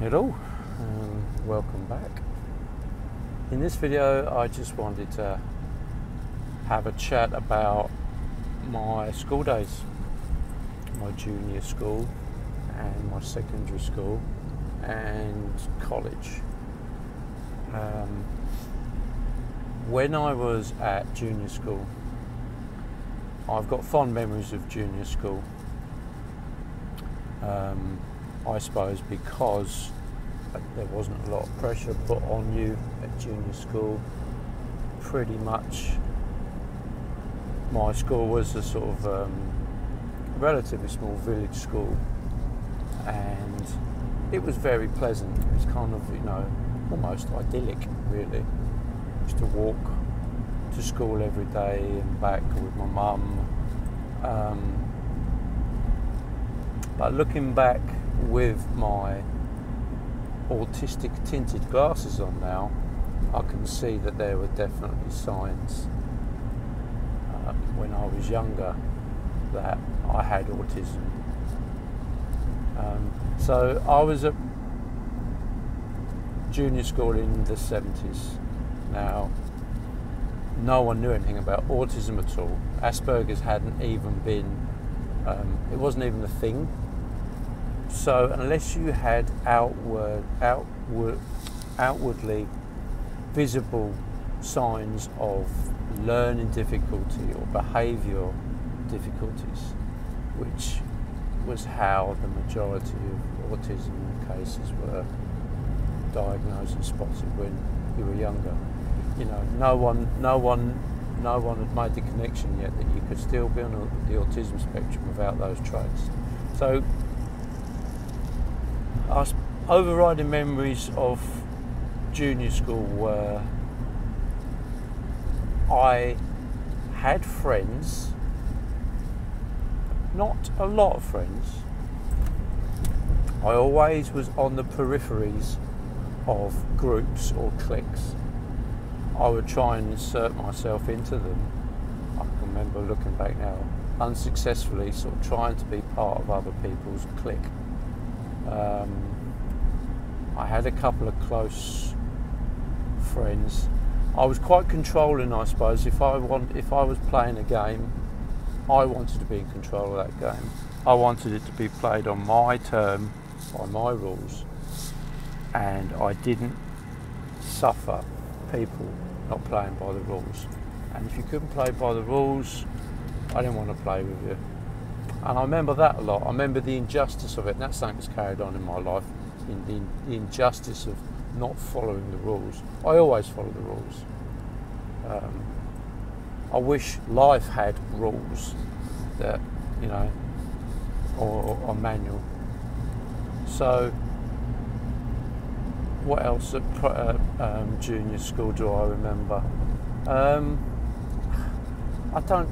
Hello and welcome back. In this video I just wanted to have a chat about my school days, my junior school and my secondary school and college. When I was at junior school, I've got fond memories of junior school. I suppose because there wasn't a lot of pressure put on you at junior school. Pretty much my school was a sort of relatively small village school, and it was very pleasant. It was kind of, you know, almost idyllic really. Used to walk to school every day and back with my mum. But looking back with my autistic tinted glasses on now, I can see that there were definitely signs when I was younger that I had autism. So I was at junior school in the 70s. Now, no one knew anything about autism at all. Asperger's hadn't even been, it wasn't even a thing. So unless you had outwardly visible signs of learning difficulty or behavioural difficulties, which was how the majority of autism cases were diagnosed and spotted when you were younger. You know, no one had made the connection yet that you could still be on the autism spectrum without those traits. So our overriding memories of junior school were I had friends, not a lot of friends. I always was on the peripheries of groups or cliques. I would try and insert myself into them. I can remember looking back now, unsuccessfully sort of trying to be part of other people's clique. I had a couple of close friends. I was quite controlling, I suppose. If I was playing a game, I wanted to be in control of that game. I wanted it to be played on my term, by my rules, and I didn't suffer people not playing by the rules. And if you couldn't play by the rules, I didn't want to play with you. And I remember that a lot. I remember the injustice of it, and that's something that's carried on in my life, the injustice of not following the rules. I always follow the rules. I wish life had rules that, you know, or manual. So what else at junior school do I remember? I don't.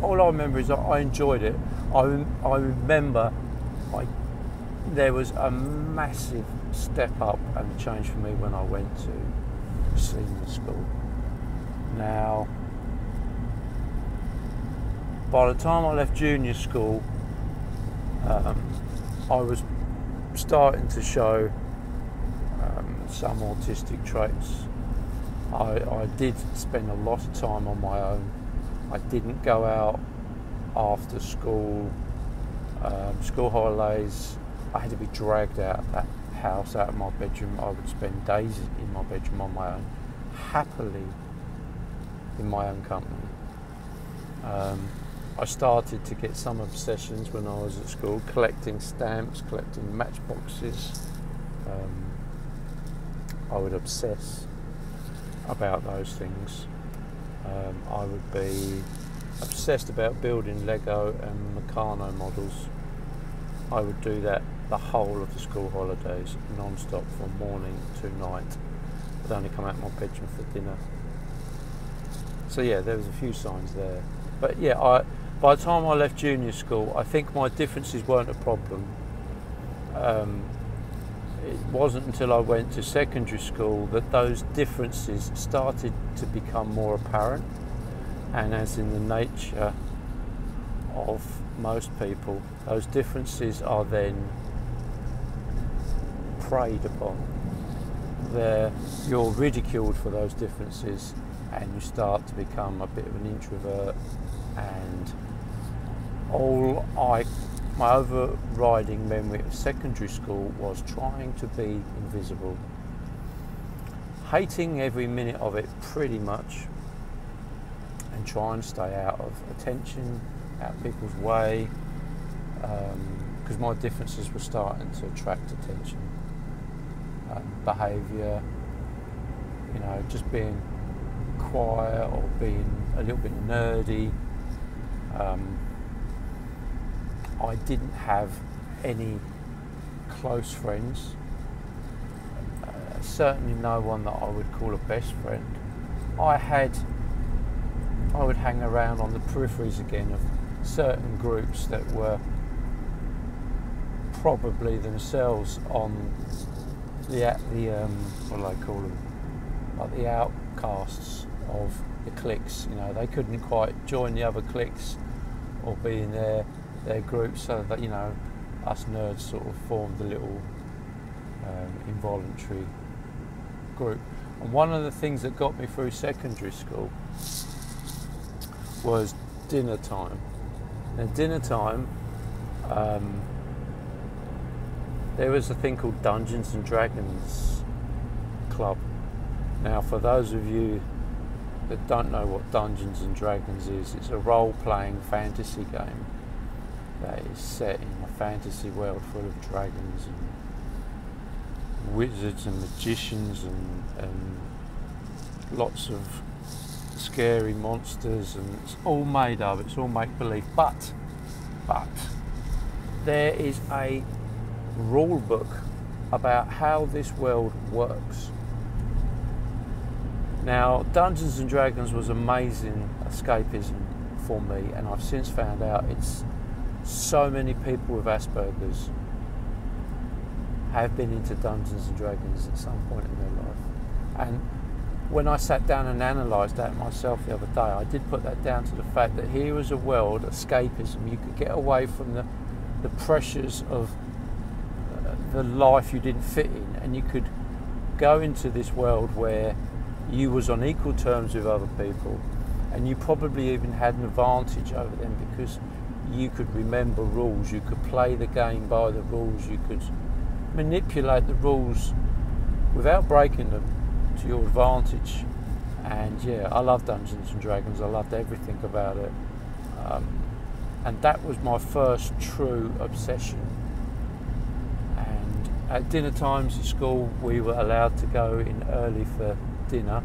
All I remember is I enjoyed it. I remember there was a massive step up and change for me when I went to senior school. Now, by the time I left junior school, I was starting to show some autistic traits. I did spend a lot of time on my own. I didn't go out after school, school holidays. I had to be dragged out of that house, out of my bedroom. I would spend days in my bedroom on my own, happily in my own company. I started to get some obsessions when I was at school, collecting stamps, collecting matchboxes. I would obsess about those things. I would be obsessed about building Lego and Meccano models. I would do that the whole of the school holidays, non-stop from morning to night. I'd only come out of my bedroom for dinner. So yeah, there was a few signs there. But yeah, by the time I left junior school, I think my differences weren't a problem. It wasn't until I went to secondary school that those differences started to become more apparent, and as in the nature of most people, those differences are then preyed upon. You're ridiculed for those differences, and you start to become a bit of an introvert. And my overriding memory of secondary school was trying to be invisible, hating every minute of it pretty much, and trying to stay out of attention, out of people's way, because my differences were starting to attract attention, behaviour, you know, just being quiet or being a little bit nerdy. I didn't have any close friends, certainly no one that I would call a best friend. I would hang around on the peripheries again of certain groups that were probably themselves on what do I call them? Like the outcasts of the cliques. You know, they couldn't quite join the other cliques or be in their group, so that, you know, us nerds sort of formed a little involuntary group. And one of the things that got me through secondary school was dinner time. Now, dinner time, there was a thing called Dungeons and Dragons Club. Now, for those of you that don't know what Dungeons and Dragons is, it's a role-playing fantasy game that is set in a fantasy world full of dragons and wizards and magicians and lots of scary monsters, and it's all made up, it's all make-believe, but there is a rule book about how this world works. Now, Dungeons and Dragons was amazing escapism for me, and I've since found out it's so many people with Asperger's have been into Dungeons and Dragons at some point in their life. And when I sat down and analysed that myself the other day, I did put that down to the fact that here was a world, escapism, you could get away from the pressures of the life you didn't fit in, and you could go into this world where you was on equal terms with other people, and you probably even had an advantage over them because you could remember rules, you could play the game by the rules, you could manipulate the rules without breaking them to your advantage. And yeah, I love Dungeons and Dragons, I loved everything about it, and that was my first true obsession. And at dinner times at school, we were allowed to go in early for dinner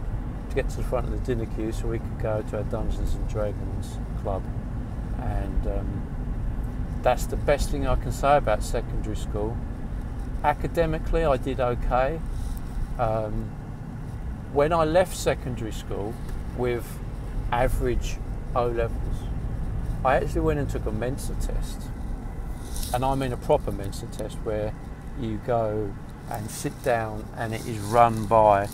to get to the front of the dinner queue so we could go to our Dungeons and Dragons club. And that's the best thing I can say about secondary school. Academically, I did okay. When I left secondary school with average O levels, I actually went and took a Mensa test, and I mean a proper Mensa test where you go and sit down and it is run by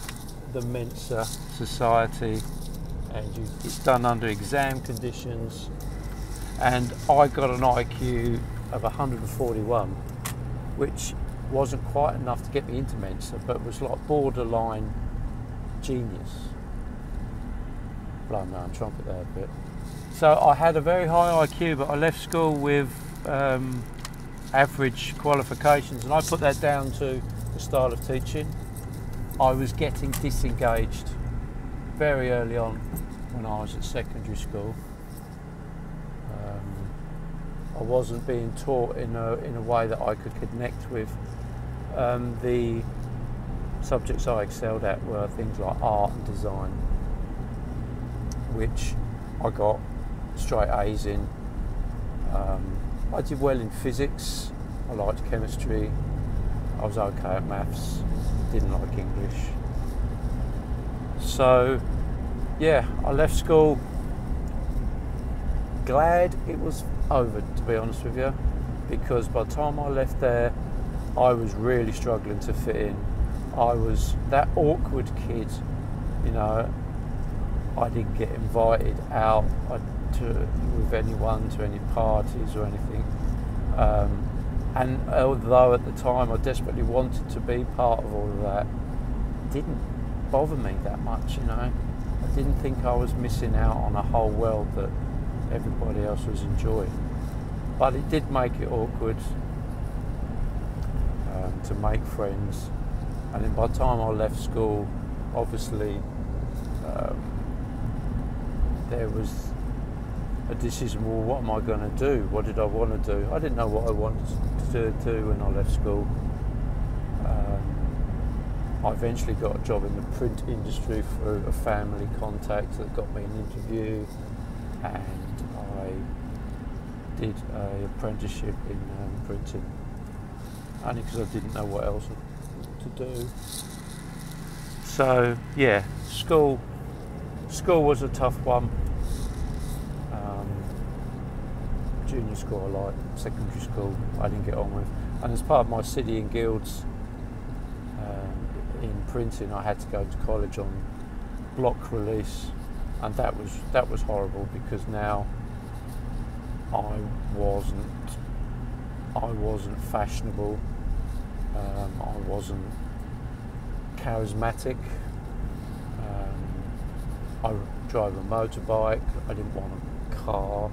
the Mensa Society, and it's done under exam conditions. And I got an IQ of 141, which wasn't quite enough to get me into Mensa, but was like borderline genius. Blown my own trumpet there a bit. So I had a very high IQ, but I left school with average qualifications, and I put that down to the style of teaching. I was getting disengaged very early on when I was at secondary school. I wasn't being taught in a way that I could connect with. The subjects I excelled at were things like art and design, which I got straight A's in. I did well in physics, I liked chemistry, I was okay at maths, didn't like English. So yeah, I left school glad it was over, to be honest with you, because by the time I left there, I was really struggling to fit in. I was that awkward kid, you know. I didn't get invited out with anyone to any parties or anything. And although at the time I desperately wanted to be part of all of that, it didn't bother me that much, you know. I didn't think I was missing out on a whole world that everybody else was enjoying. But it did make it awkward to make friends. And then by the time I left school, obviously, there was a decision, well, what am I going to do? What did I want to do? I didn't know what I wanted to do when I left school. I eventually got a job in the print industry through a family contact that got me an interview, and I did an apprenticeship in printing, only because I didn't know what else to do. So yeah, school was a tough one. Junior school I liked, secondary school I didn't get on with, and as part of my city and guilds in printing, I had to go to college on block release, and that was horrible, because now I wasn't fashionable, I wasn't charismatic, I drove a motorbike, I didn't want a car,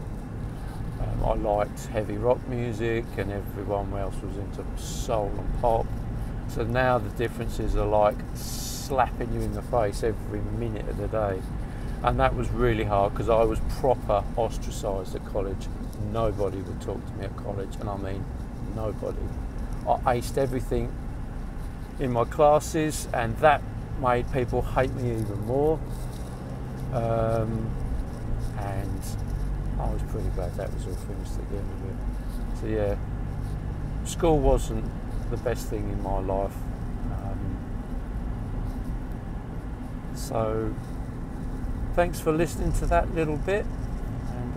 I liked heavy rock music, and everyone else was into soul and pop. So now the differences are like slapping you in the face every minute of the day. And that was really hard, because I was proper ostracised at college. Nobody would talk to me at college, and I mean nobody. I aced everything in my classes, and that made people hate me even more. And I was pretty glad that was all finished at the end of it. So yeah, school wasn't the best thing in my life. So thanks for listening to that little bit, and